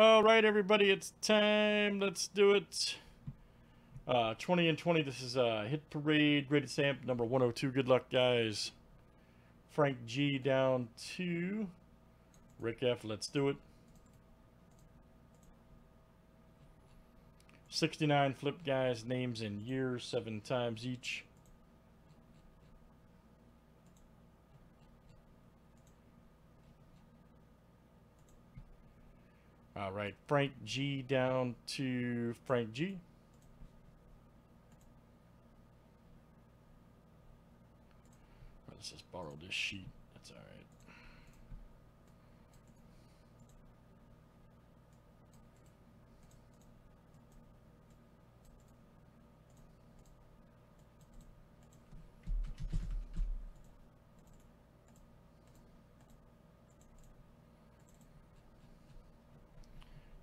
All right, everybody, it's time. Let's do it. 20 and 20. This is Hit Parade, graded stamp number 102. Good luck, guys. Frank G down to Rick F. Let's do it. 69 flip guys, names and years, 7 times each. All right, Frank G down to Frank G. Let's just borrow this sheet. That's all right.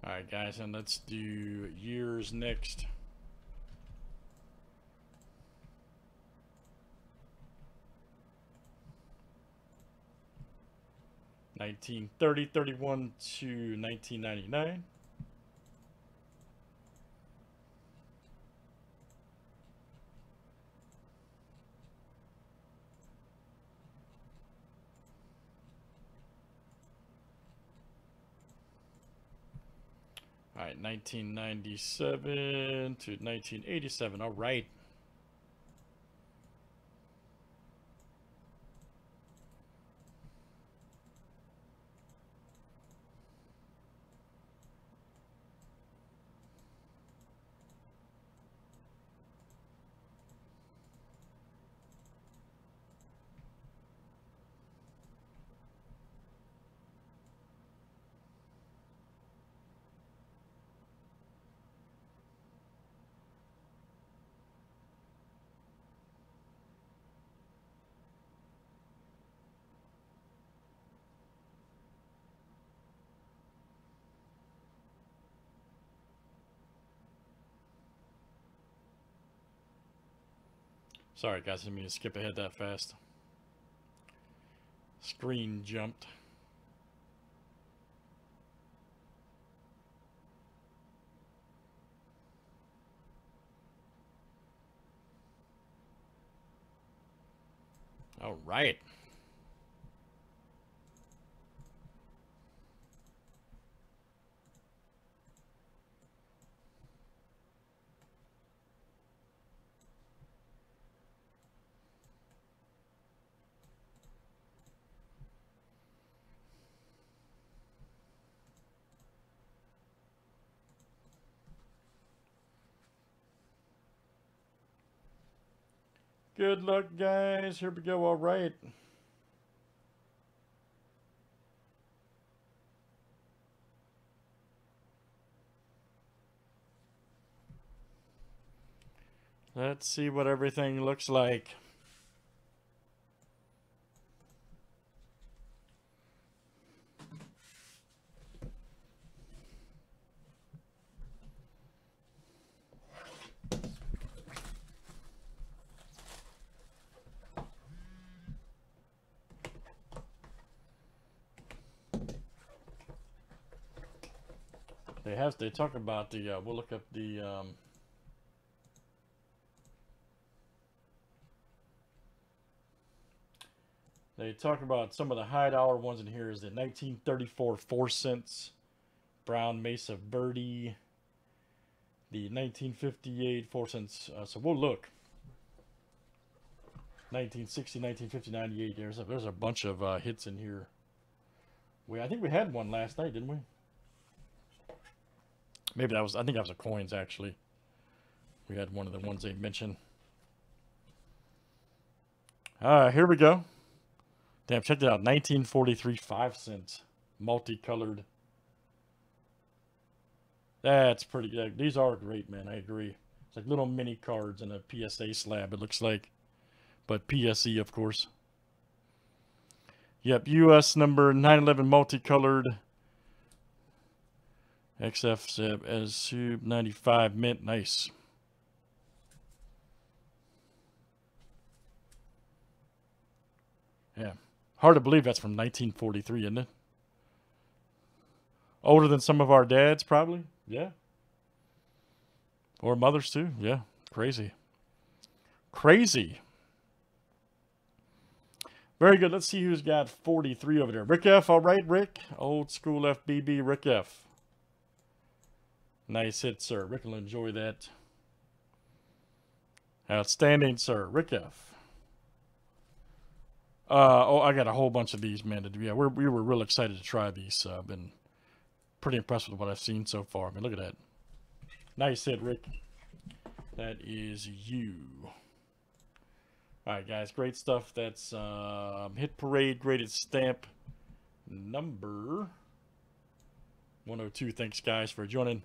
All right, guys, and let's do years next. '30, '31 to 1999. All right, 1997 to 1987. All right. Sorry guys, I didn't mean to skip ahead that fast. Screen jumped. All right. Good luck, guys. Here we go. All right. Let's see what everything looks like. They talk about the we'll look up the they talk about some of the high dollar ones in here. Is the 1934 4 cents Brown Mesa Birdie, the 1958 4 cents, so we'll look 1960, 1950, 98. There's a bunch of hits in here. I think we had one last night, didn't we? Maybe that was, I think that was a coins, actually. We had one of the ones they mentioned. Here we go. Damn, check it out. 1943 5 cents. Multicolored. That's pretty good. These are great, man. I agree. It's like little mini cards and a PSA slab, it looks like. But PSE, of course. Yep, US number 911 multicolored. XF as sub 95 mint. Nice. Yeah. Hard to believe that's from 1943, isn't it? Older than some of our dads, probably. Yeah. Or mothers, too. Yeah. Crazy. Crazy. Very good. Let's see who's got 43 over there. Rick F. All right, Rick. Old school FBB, Rick F. Nice hit, sir. Rick will enjoy that. Outstanding, sir. Rick F. Oh, I got a whole bunch of these, man. Yeah, we were real excited to try these. So I've been pretty impressed with what I've seen so far. I mean, look at that. Nice hit, Rick. That is you. All right, guys. Great stuff. That's Hit Parade graded stamp number 102. Thanks, guys, for joining.